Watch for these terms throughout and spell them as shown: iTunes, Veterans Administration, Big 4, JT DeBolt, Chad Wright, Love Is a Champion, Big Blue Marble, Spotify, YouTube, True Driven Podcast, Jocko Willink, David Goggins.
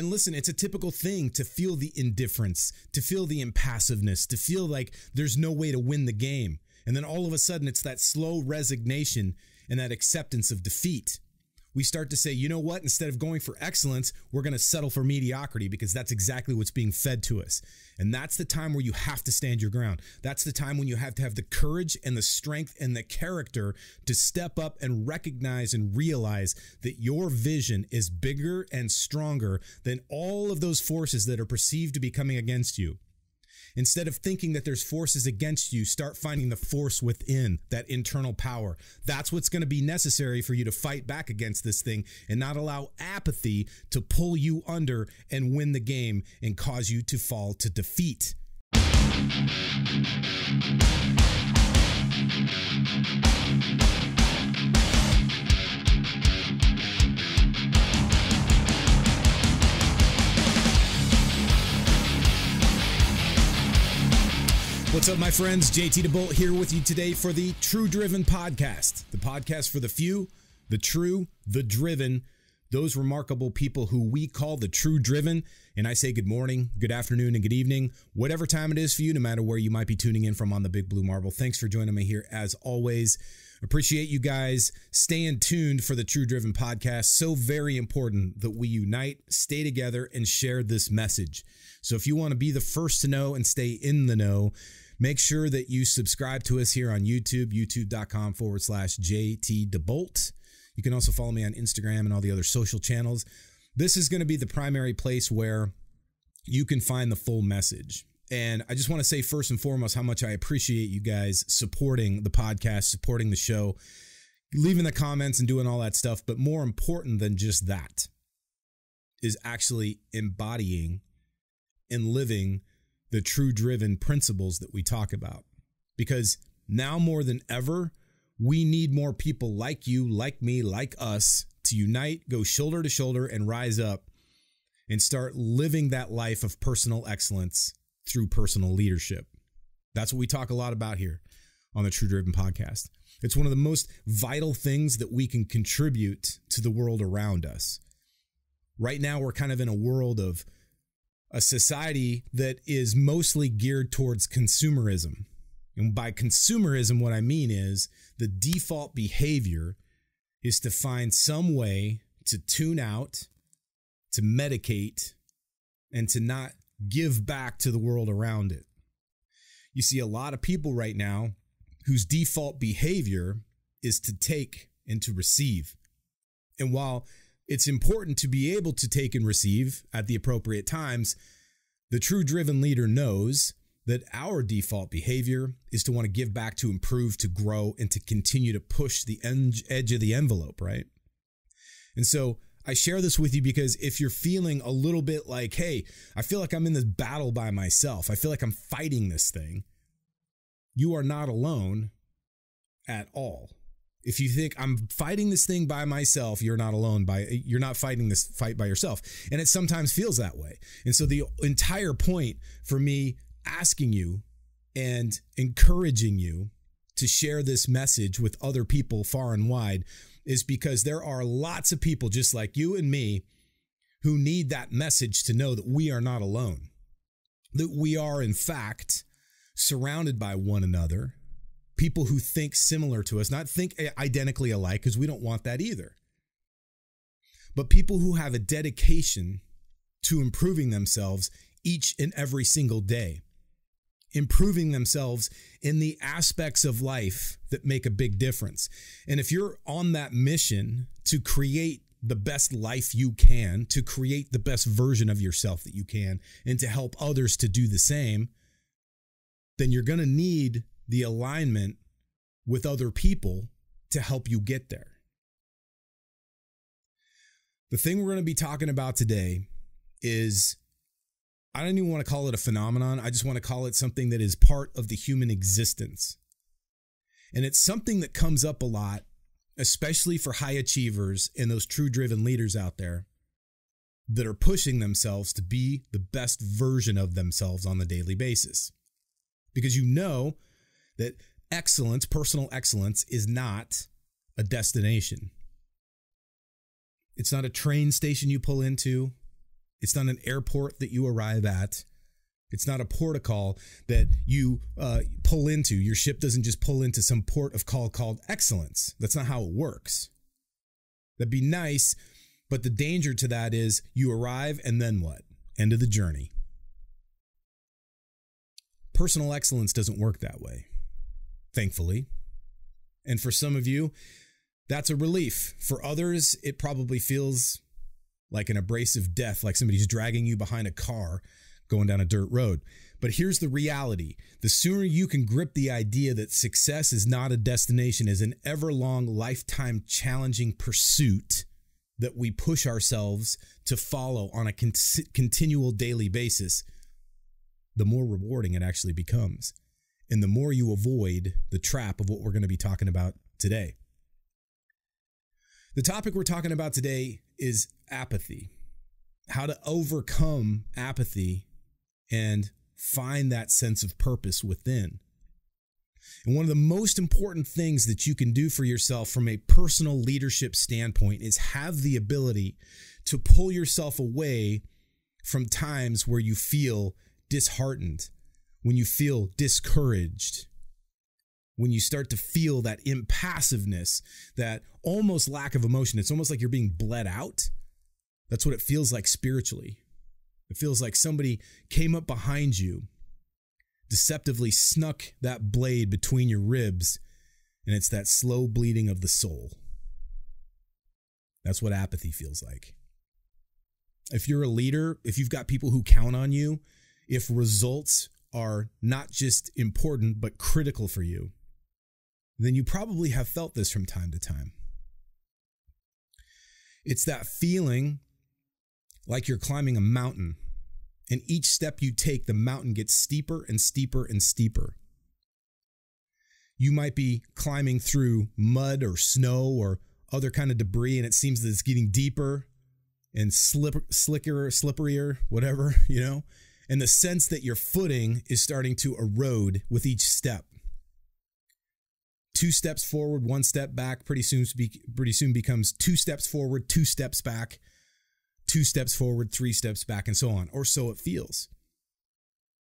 And listen, it's a typical thing to feel the indifference, to feel the impassiveness, to feel like there's no way to win the game. And then all of a sudden, it's that slow resignation and that acceptance of defeat. We start to say, you know what, instead of going for excellence, we're going to settle for mediocrity, because that's exactly what's being fed to us. And that's the time where you have to stand your ground. That's the time when you have to have the courage and the strength and the character to step up and recognize and realize that your vision is bigger and stronger than all of those forces that are perceived to be coming against you. Instead of thinking that there's forces against you, start finding the force within, that internal power. That's what's going to be necessary for you to fight back against this thing and not allow apathy to pull you under and win the game and cause you to fall to defeat. What's up, my friends? JT DeBolt here with you today for the True Driven Podcast, the podcast for the few, the true, the driven, those remarkable people who we call the True Driven. And I say good morning, good afternoon, and good evening, whatever time it is for you, no matter where you might be tuning in from on the Big Blue Marble. Thanks for joining me here as always. Appreciate you guys. Staying tuned for the True Driven Podcast. So very important that we unite, stay together, and share this message. So if you want to be the first to know and stay in the know, make sure that you subscribe to us here on YouTube, youtube.com/JT DeBolt. You can also follow me on Instagram and all the other social channels. This is going to be the primary place where you can find the full message. And I just want to say first and foremost how much I appreciate you guys supporting the podcast, supporting the show, leaving the comments and doing all that stuff. But more important than just that is actually embodying and living the True Driven principles that we talk about. Because now more than ever, we need more people like you, like me, like us to unite, go shoulder to shoulder, and rise up and start living that life of personal excellence through personal leadership. That's what we talk a lot about here on the True Driven Podcast. It's one of the most vital things that we can contribute to the world around us. Right now, we're kind of in a world of a society that is mostly geared towards consumerism. And by consumerism, what I mean is the default behavior is to find some way to tune out, to medicate, and to not give back to the world around it. You see a lot of people right now whose default behavior is to take and to receive. And while it's important to be able to take and receive at the appropriate times, the true driven leader knows that our default behavior is to want to give back, to improve, to grow, and to continue to push the edge of the envelope, right? And so I share this with you because if you're feeling a little bit like, hey, I feel like I'm in this battle by myself, I feel like I'm fighting this thing, you are not alone at all. If you think I'm fighting this thing by myself, you're not alone. You're not fighting this fight by yourself. And it sometimes feels that way. And so the entire point for me asking you and encouraging you to share this message with other people far and wide is because there are lots of people just like you and me who need that message to know that we are not alone, that we are, in fact, surrounded by one another. People who think similar to us, not think identically alike, because we don't want that either. But people who have a dedication to improving themselves each and every single day, improving themselves in the aspects of life that make a big difference. And if you're on that mission to create the best life you can, to create the best version of yourself that you can, and to help others to do the same, then you're going to need the alignment with other people to help you get there. The thing we're going to be talking about today is, I don't even want to call it a phenomenon. I just want to call it something that is part of the human existence. And it's something that comes up a lot, especially for high achievers and those true driven leaders out there that are pushing themselves to be the best version of themselves on a daily basis. Because you know that excellence, personal excellence, is not a destination. It's not a train station you pull into. It's not an airport that you arrive at. It's not a port of call that you pull into. Your ship doesn't just pull into some port of call called excellence. That's not how it works. That'd be nice, but the danger to that is you arrive and then what? End of the journey. Personal excellence doesn't work that way, thankfully. And for some of you, that's a relief. For others, it probably feels like an abrasive death, like somebody's dragging you behind a car going down a dirt road. But here's the reality. The sooner you can grip the idea that success is not a destination, is an everlong, lifetime, challenging pursuit that we push ourselves to follow on a continual daily basis, the more rewarding it actually becomes. And the more you avoid the trap of what we're going to be talking about today. The topic we're talking about today is apathy. How to overcome apathy and find that sense of purpose within. And one of the most important things that you can do for yourself from a personal leadership standpoint is have the ability to pull yourself away from times where you feel disheartened, when you feel discouraged, when you start to feel that impassiveness, that almost lack of emotion. It's almost like you're being bled out. That's what it feels like spiritually. It feels like somebody came up behind you, deceptively snuck that blade between your ribs, and it's that slow bleeding of the soul. That's what apathy feels like. If you're a leader, if you've got people who count on you, if results are not just important but critical for you, then you probably have felt this from time to time. It's that feeling like you're climbing a mountain, and each step you take, the mountain gets steeper and steeper and steeper. You might be climbing through mud or snow or other kind of debris, and it seems that it's getting deeper and slipperier, whatever, you know, and the sense that your footing is starting to erode with each step. 2 steps forward, 1 step back, pretty soon becomes 2 steps forward, 2 steps back, 2 steps forward, 3 steps back, and so on. Or so it feels.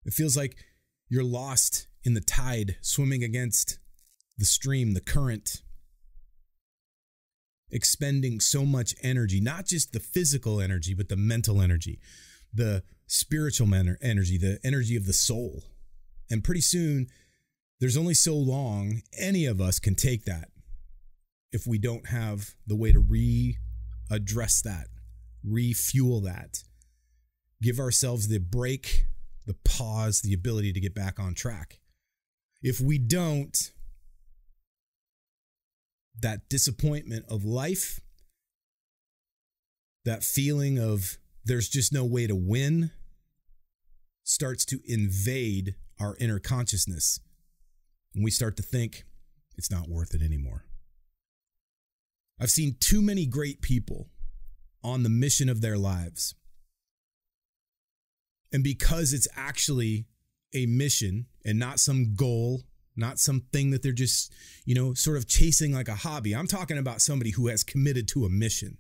It feels like you're lost in the tide, swimming against the stream, the current, expending so much energy, not just the physical energy, but the mental energy, the spiritual energy, the energy of the soul. And pretty soon, there's only so long any of us can take that if we don't have the way to readdress that, refuel that, give ourselves the break, the pause, the ability to get back on track. If we don't, that disappointment of life, that feeling of there's just no way to win, starts to invade our inner consciousness. And we start to think it's not worth it anymore. I've seen too many great people on the mission of their lives. And because it's actually a mission and not some goal, not something that they're just, you know, sort of chasing like a hobby. I'm talking about somebody who has committed to a mission.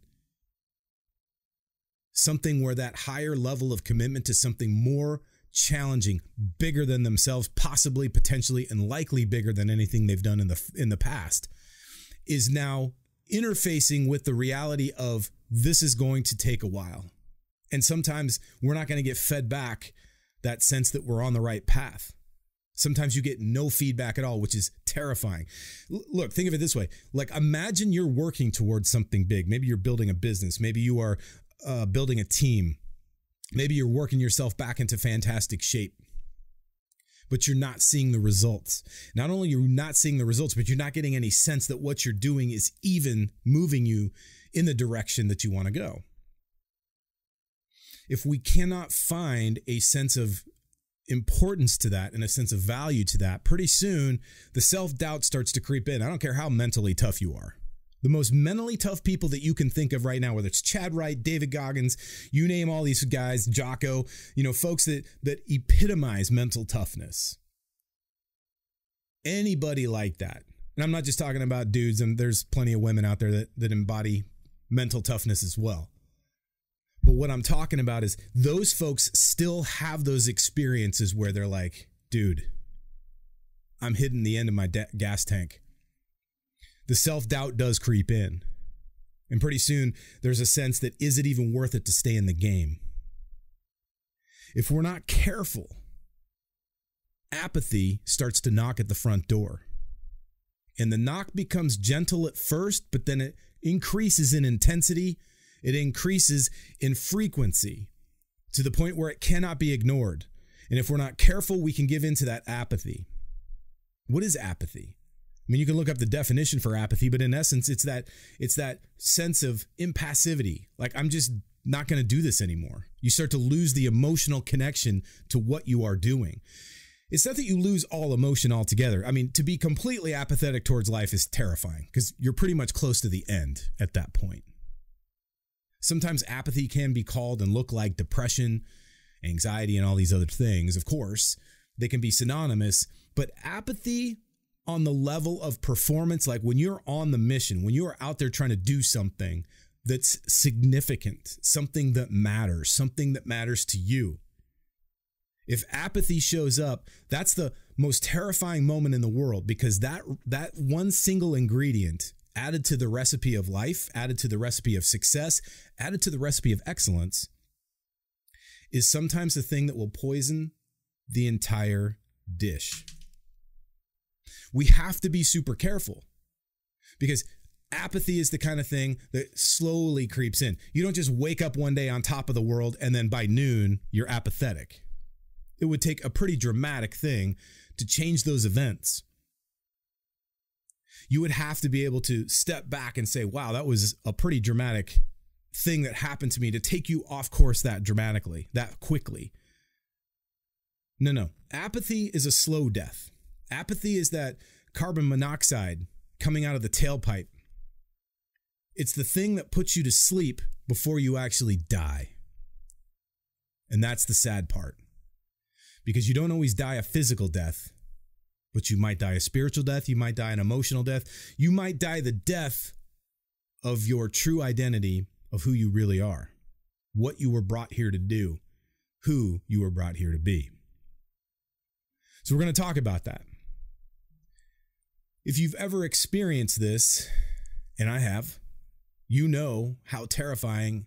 Something where that higher level of commitment to something more challenging, bigger than themselves, possibly, potentially, and likely bigger than anything they've done in the past, is now interfacing with the reality of this is going to take a while. And sometimes we're not going to get fed back that sense that we're on the right path. Sometimes you get no feedback at all, which is terrifying. Look, think of it this way. Like, imagine you're working towards something big. Maybe you're building a business. Maybe you are building a team. Maybe you're working yourself back into fantastic shape, but you're not seeing the results. Not only are you not seeing the results, but you're not getting any sense that what you're doing is even moving you in the direction that you want to go. If we cannot find a sense of importance to that and a sense of value to that, pretty soon the self-doubt starts to creep in. I don't care how mentally tough you are. The most mentally tough people that you can think of right now, whether it's Chad Wright, David Goggins, you name all these guys, Jocko, you know, folks that epitomize mental toughness. Anybody like that. And I'm not just talking about dudes, and there's plenty of women out there that embody mental toughness as well. But what I'm talking about is those folks still have those experiences where they're like, dude, I'm hitting the end of my gas tank. The self-doubt does creep in. And pretty soon there's a sense that, is it even worth it to stay in the game? If we're not careful, apathy starts to knock at the front door. And the knock becomes gentle at first, but then it increases in intensity. It increases in frequency to the point where it cannot be ignored. And if we're not careful, we can give into that apathy. What is apathy? I mean, you can look up the definition for apathy, but in essence, it's that sense of impassivity. Like, I'm just not going to do this anymore. You start to lose the emotional connection to what you are doing. It's not that you lose all emotion altogether. I mean, to be completely apathetic towards life is terrifying because you're pretty much close to the end at that point. Sometimes apathy can be called and look like depression, anxiety, and all these other things. Of course, they can be synonymous, but apathy on the level of performance, like when you're on the mission, when you are out there trying to do something that's significant, something that matters to you. If apathy shows up, that's the most terrifying moment in the world, because that one single ingredient added to the recipe of life, added to the recipe of success, added to the recipe of excellence, is sometimes the thing that will poison the entire dish. We have to be super careful, because apathy is the kind of thing that slowly creeps in. You don't just wake up one day on top of the world and then by noon you're apathetic. It would take a pretty dramatic thing to change those events. You would have to be able to step back and say, wow, that was a pretty dramatic thing that happened to me, to take you off course that dramatically, that quickly. No. Apathy is a slow death. Apathy is that carbon monoxide coming out of the tailpipe. It's the thing that puts you to sleep before you actually die. And that's the sad part. Because you don't always die a physical death, but you might die a spiritual death, you might die an emotional death, you might die the death of your true identity of who you really are, what you were brought here to do, who you were brought here to be. So we're going to talk about that. If you've ever experienced this, and I have, you know how terrifying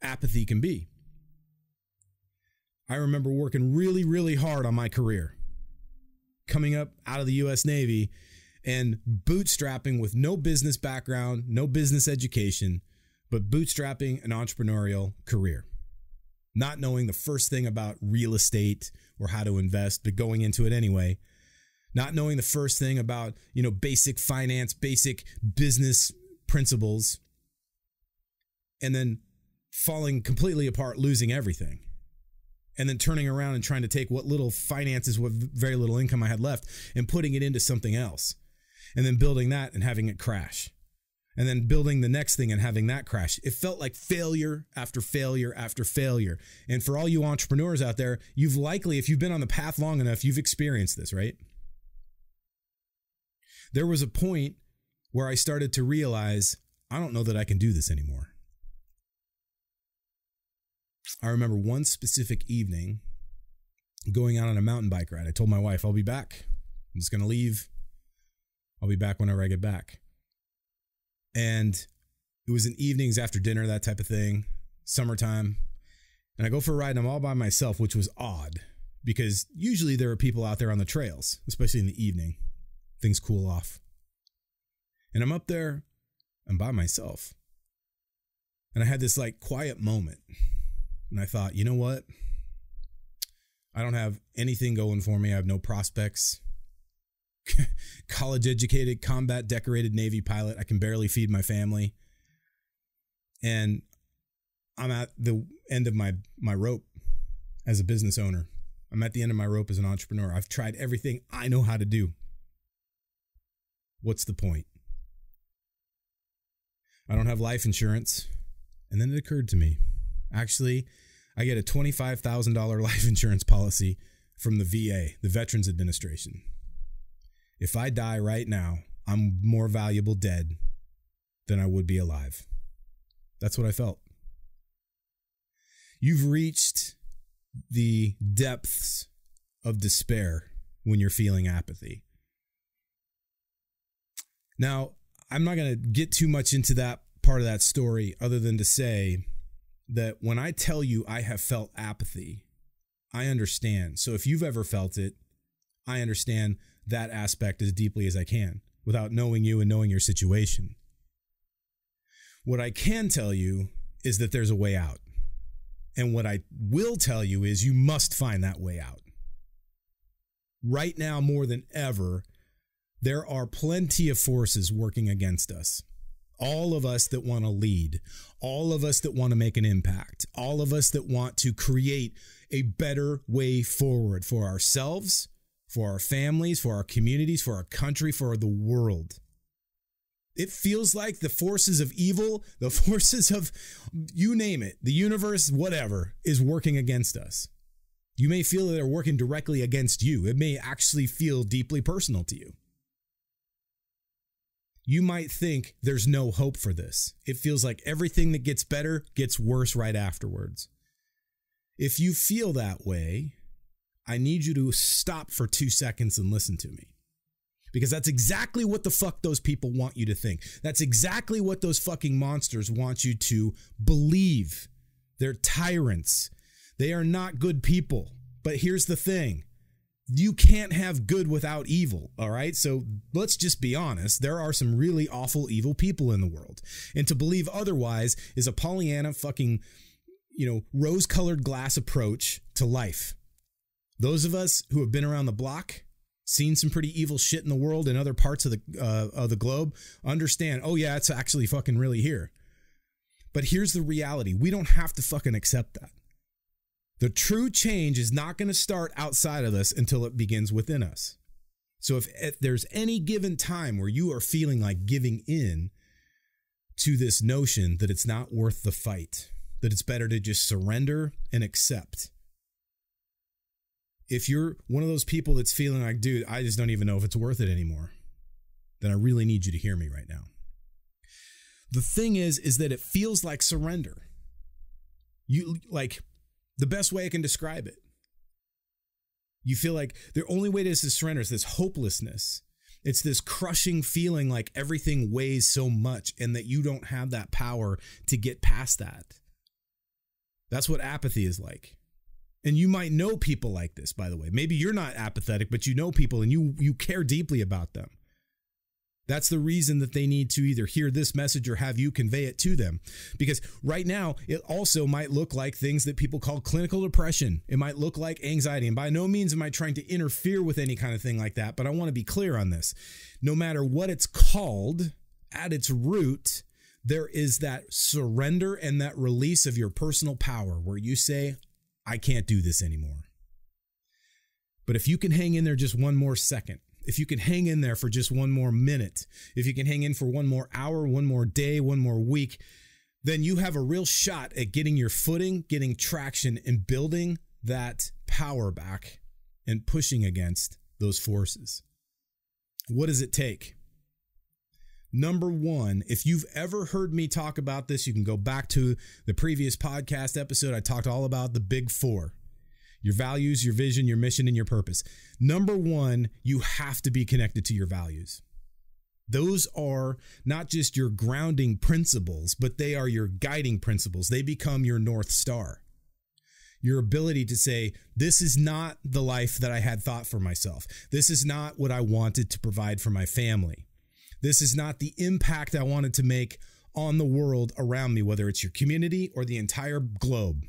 apathy can be. I remember working really, really hard on my career, coming up out of the U.S. Navy and bootstrapping with no business background, no business education, but bootstrapping an entrepreneurial career, not knowing the first thing about real estate or how to invest, but going into it anyway, not knowing the first thing about, you know, basic finance, basic business principles, and then falling completely apart, losing everything. And then turning around and trying to take what little finances, what very little income I had left, and putting it into something else. And then building that and having it crash. And then building the next thing and having that crash. It felt like failure after failure after failure. And for all you entrepreneurs out there, you've likely, if you've been on the path long enough, you've experienced this, right? There was a point where I started to realize, I don't know that I can do this anymore. I remember one specific evening going out on a mountain bike ride. I told my wife, I'll be back. I'm just going to leave. I'll be back whenever I get back. And it was in evenings after dinner, that type of thing, summertime. And I go for a ride and I'm all by myself, which was odd because usually there are people out there on the trails, especially in the evening. Things cool off. And I'm up there, I'm by myself. And I had this like quiet moment. And I thought, you know what? I don't have anything going for me. I have no prospects. College educated, combat decorated Navy pilot. I can barely feed my family. And I'm at the end of my rope as a business owner. I'm at the end of my rope as an entrepreneur. I've tried everything I know how to do. What's the point? I don't have life insurance. And then it occurred to me. Actually, I get a $25,000 life insurance policy from the VA, the Veterans Administration. If I die right now, I'm more valuable dead than I would be alive. That's what I felt. You've reached the depths of despair when you're feeling apathy. Now, I'm not going to get too much into that part of that story other than to say that when I tell you I have felt apathy, I understand. So if you've ever felt it, I understand that aspect as deeply as I can without knowing you and knowing your situation. What I can tell you is that there's a way out. And what I will tell you is you must find that way out. Right now, more than ever, there are plenty of forces working against us. All of us that want to lead, all of us that want to make an impact, all of us that want to create a better way forward for ourselves, for our families, for our communities, for our country, for the world. It feels like the forces of evil, the forces of, you name it, the universe, whatever, is working against us. You may feel that they're working directly against you. It may actually feel deeply personal to you. You might think there's no hope for this. It feels like everything that gets better gets worse right afterwards. If you feel that way, I need you to stop for 2 seconds and listen to me. Because that's exactly what the fuck those people want you to think. That's exactly what those fucking monsters want you to believe. They're tyrants. They are not good people. But here's the thing. You can't have good without evil, all right? So let's just be honest. There are some really awful, evil people in the world. And to believe otherwise is a Pollyanna fucking, you know, rose-colored glass approach to life. Those of us who have been around the block, seen some pretty evil shit in the world and other parts of the globe, understand, oh yeah, it's actually fucking really here. But here's the reality. We don't have to fucking accept that. The true change is not going to start outside of us until it begins within us. So if there's any given time where you are feeling like giving in to this notion that it's not worth the fight, that it's better to just surrender and accept. If you're one of those people that's feeling like, dude, I just don't even know if it's worth it anymore, then I really need you to hear me right now. The thing is that it feels like surrender. You like, the best way I can describe it. You feel like the only way to surrender is this hopelessness. It's this crushing feeling like everything weighs so much and that you don't have that power to get past that. That's what apathy is like. And you might know people like this, by the way. Maybe you're not apathetic, but you know people and you care deeply about them. That's the reason that they need to either hear this message or have you convey it to them. Because right now, it also might look like things that people call clinical depression. It might look like anxiety. And by no means am I trying to interfere with any kind of thing like that, but I want to be clear on this. No matter what it's called, at its root, there is that surrender and that release of your personal power where you say, I can't do this anymore. But if you can hang in there just one more second, if you can hang in there for just one more minute, if you can hang in for one more hour, one more day, one more week, then you have a real shot at getting your footing, getting traction, and building that power back and pushing against those forces. What does it take? Number one, if you've ever heard me talk about this, you can go back to the previous podcast episode. I talked all about the Big Four: your values, your vision, your mission, and your purpose. Number one, you have to be connected to your values. Those are not just your grounding principles, but they are your guiding principles. They become your North Star. Your ability to say, this is not the life that I had thought for myself. This is not what I wanted to provide for my family. This is not the impact I wanted to make on the world around me, whether it's your community or the entire globe.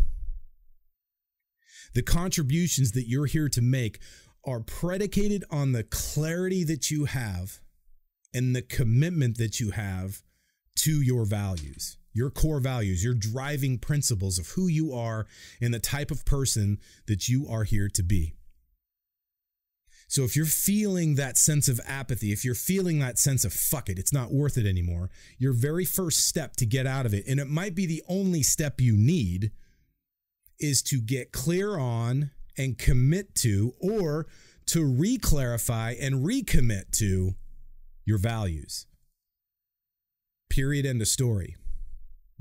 The contributions that you're here to make are predicated on the clarity that you have and the commitment that you have to your values, your core values, your driving principles of who you are and the type of person that you are here to be. So if you're feeling that sense of apathy, if you're feeling that sense of fuck it, it's not worth it anymore, your very first step to get out of it, and it might be the only step you need, is to get clear on and commit to, or to re-clarify and recommit to, your values. Period. End of story.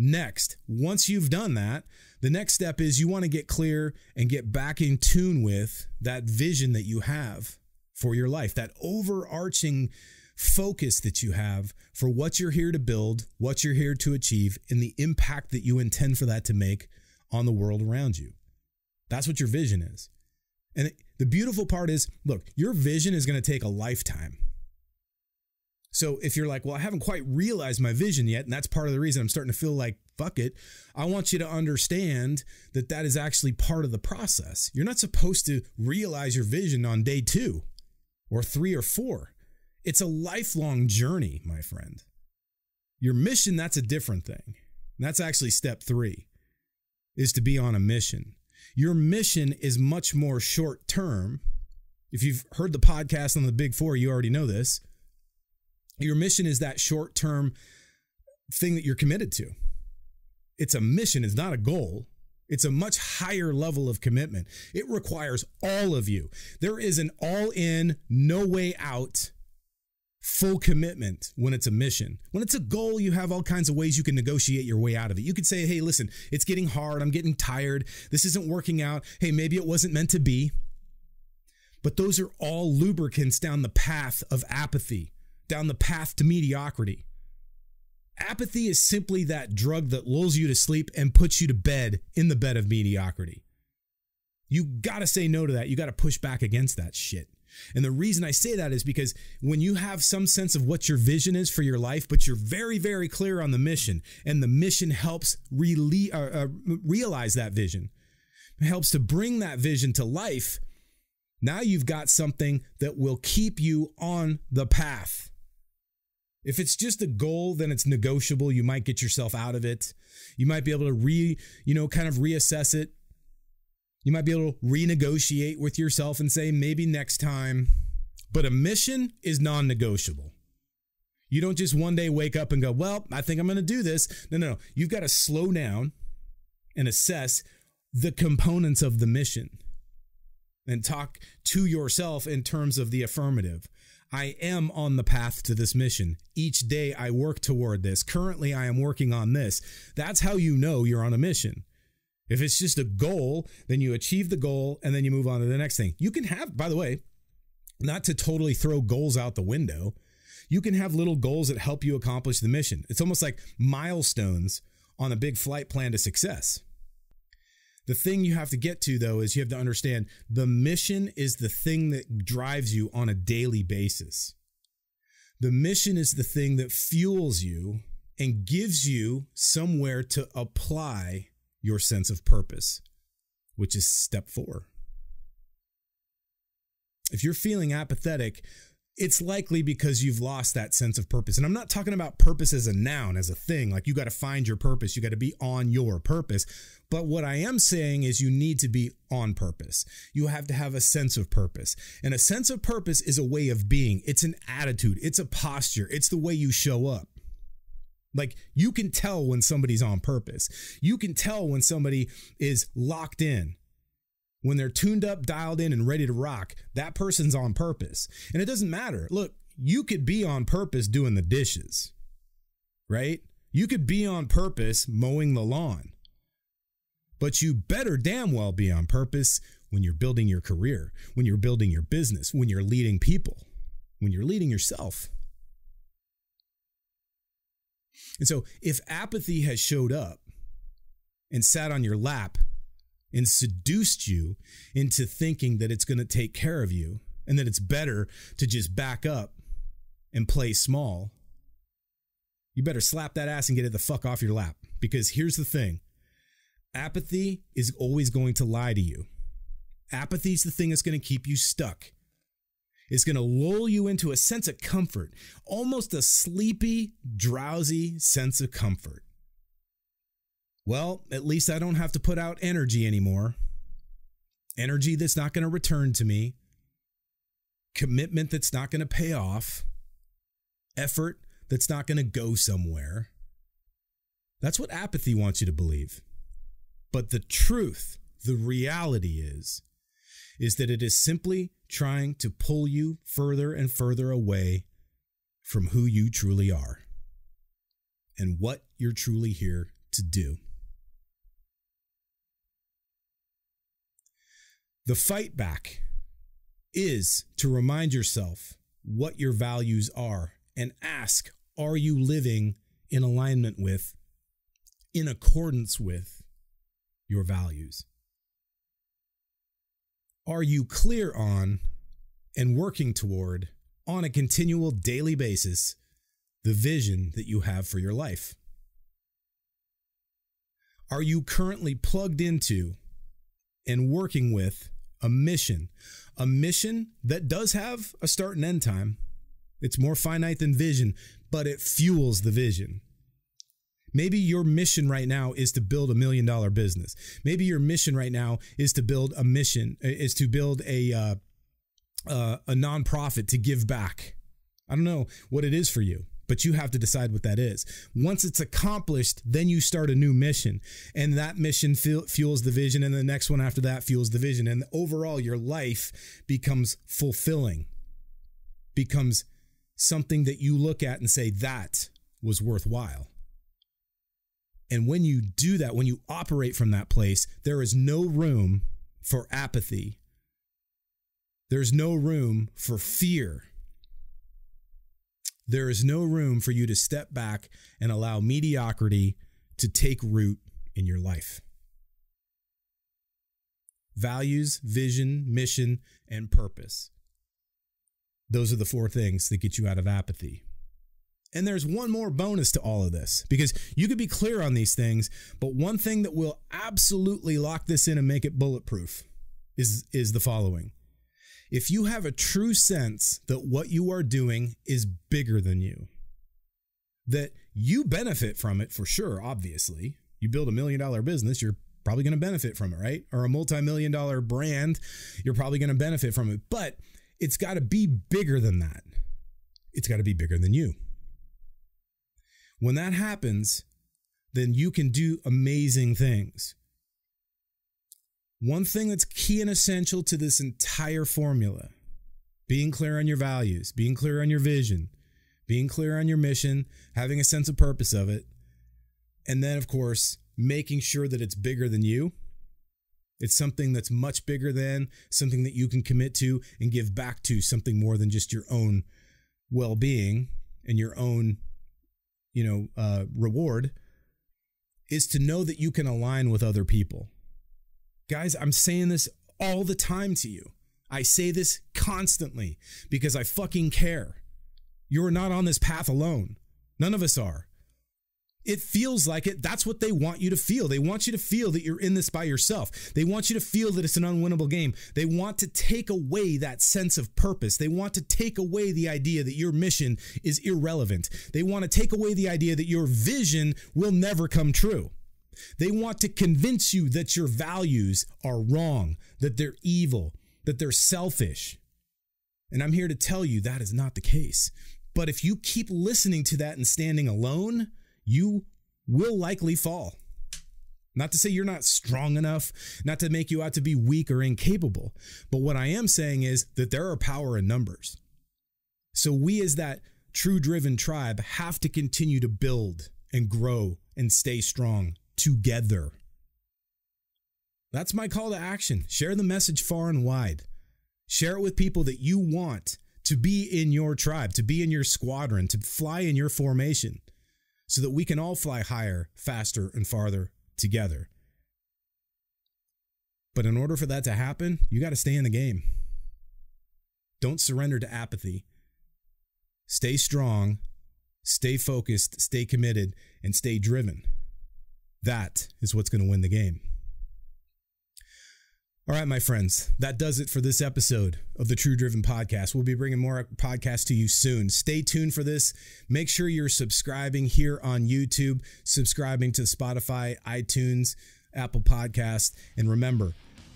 Next, once you've done that, the next step is you want to get clear and get back in tune with that vision that you have for your life, that overarching focus that you have for what you're here to build, what you're here to achieve, and the impact that you intend for that to make on the world around you. That's what your vision is. And the beautiful part is, look, your vision is going to take a lifetime. So if you're like, well, I haven't quite realized my vision yet, and that's part of the reason I'm starting to feel like, fuck it, I want you to understand that that is actually part of the process. You're not supposed to realize your vision on day 2 or 3 or 4. It's a lifelong journey, my friend. Your mission, that's a different thing. And that's actually step 3, is to be on a mission. Your mission is much more short term. If you've heard the podcast on the Big 4, you already know this. Your mission is that short-term thing that you're committed to. It's a mission. It's not a goal. It's a much higher level of commitment. It requires all of you. There is an all-in, no way out, full commitment when it's a mission. When it's a goal, you have all kinds of ways you can negotiate your way out of it. You could say, hey, listen, it's getting hard. I'm getting tired. This isn't working out. Hey, maybe it wasn't meant to be. But those are all lubricants down the path of apathy, down the path to mediocrity. Apathy is simply that drug that lulls you to sleep and puts you to bed in the bed of mediocrity. You got to say no to that. You got to push back against that shit. And the reason I say that is because when you have some sense of what your vision is for your life, but you're very, very clear on the mission, and the mission helps realize that vision, it helps to bring that vision to life. Now you've got something that will keep you on the path. If it's just a goal, then it's negotiable. You might get yourself out of it. You might be able to reassess it. You might be able to renegotiate with yourself and say, maybe next time. But a mission is non-negotiable. You don't just one day wake up and go, well, I think I'm going to do this. No, no, no. You've got to slow down and assess the components of the mission and talk to yourself in terms of the affirmative. I am on the path to this mission. Each day I work toward this. Currently, I am working on this. That's how you know you're on a mission. If it's just a goal, then you achieve the goal and then you move on to the next thing. You can have, by the way, not to totally throw goals out the window, you can have little goals that help you accomplish the mission. It's almost like milestones on a big flight plan to success. The thing you have to get to, though, is you have to understand the mission is the thing that drives you on a daily basis. The mission is the thing that fuels you and gives you somewhere to apply your sense of purpose, which is step 4. If you're feeling apathetic, it's likely because you've lost that sense of purpose. And I'm not talking about purpose as a noun, as a thing, like you got to find your purpose. You got to be on your purpose. But what I am saying is you need to be on purpose. You have to have a sense of purpose. And a sense of purpose is a way of being. It's an attitude. It's a posture. It's the way you show up. Like you can tell when somebody's on purpose. You can tell when somebody is locked in. When they're tuned up, dialed in, and ready to rock, that person's on purpose. And it doesn't matter. Look, you could be on purpose doing the dishes, right? You could be on purpose mowing the lawn. But you better damn well be on purpose when you're building your career, when you're building your business, when you're leading people, when you're leading yourself. And so if apathy has showed up and sat on your lap, and seduced you into thinking that it's going to take care of you and that it's better to just back up and play small, you better slap that ass and get it the fuck off your lap. Because here's the thing. Apathy is always going to lie to you. Apathy is the thing that's going to keep you stuck. It's going to lull you into a sense of comfort, almost a sleepy, drowsy sense of comfort. Well, at least I don't have to put out energy anymore. Energy that's not going to return to me. Commitment that's not going to pay off. Effort that's not going to go somewhere. That's what apathy wants you to believe. But the truth, the reality is that it is simply trying to pull you further and further away from who you truly are and what you're truly here to do. The fight back is to remind yourself what your values are and ask, are you living in alignment with, in accordance with your values? Are you clear on and working toward, on a continual daily basis, the vision that you have for your life? Are you currently plugged into and working with a mission that does have a start and end time? It's more finite than vision, but it fuels the vision. Maybe your mission right now is to build $1 million business. Maybe your mission right now is to build a mission, is to build a nonprofit to give back. I don't know what it is for you, but you have to decide what that is. Once it's accomplished, then you start a new mission, and that mission fuels the vision, and the next one after that fuels the vision, and overall, your life becomes fulfilling, becomes something that you look at and say, that was worthwhile. And when you do that, when you operate from that place, there is no room for apathy. There's no room for fear. There is no room for you to step back and allow mediocrity to take root in your life. Values, vision, mission, and purpose. Those are the four things that get you out of apathy. And there's one more bonus to all of this, because you could be clear on these things, but one thing that will absolutely lock this in and make it bulletproof is the following. If you have a true sense that what you are doing is bigger than you, that you benefit from it for sure, obviously. You build $1 million business, you're probably going to benefit from it, right? Or a multi-million-dollar brand, you're probably going to benefit from it. But it's got to be bigger than that. It's got to be bigger than you. When that happens, then you can do amazing things. One thing that's key and essential to this entire formula, being clear on your values, being clear on your vision, being clear on your mission, having a sense of purpose of it, and then, of course, making sure that it's bigger than you. It's something that's much bigger than, something that you can commit to and give back to, something more than just your own well-being and your own reward, is to know that you can align with other people. Guys, I'm saying this all the time to you. I say this constantly because I fucking care. You're not on this path alone. None of us are. It feels like it. That's what they want you to feel. They want you to feel that you're in this by yourself. They want you to feel that it's an unwinnable game. They want to take away that sense of purpose. They want to take away the idea that your mission is irrelevant. They want to take away the idea that your vision will never come true. They want to convince you that your values are wrong, that they're evil, that they're selfish. And I'm here to tell you that is not the case. But if you keep listening to that and standing alone, you will likely fall. Not to say you're not strong enough, not to make you out to be weak or incapable. But what I am saying is that there are power in numbers. So we as that true driven tribe have to continue to build and grow and stay strong together. That's my call to action. Share the message far and wide. Share it with people that you want to be in your tribe, to be in your squadron, to fly in your formation, so that we can all fly higher, faster, and farther together. But in order for that to happen, you got to stay in the game. Don't surrender to apathy. Stay strong, stay focused, stay committed, and stay driven. That is what's going to win the game. All right, my friends, that does it for this episode of the True Driven Podcast. We'll be bringing more podcasts to you soon. Stay tuned for this. Make sure you're subscribing here on YouTube, subscribing to Spotify, iTunes, Apple Podcasts. And remember,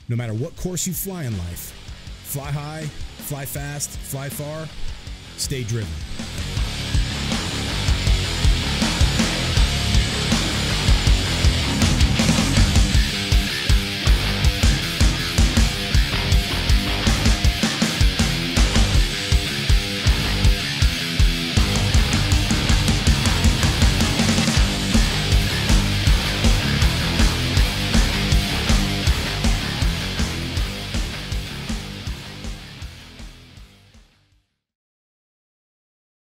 no matter what course you fly in life, fly high, fly fast, fly far, stay driven.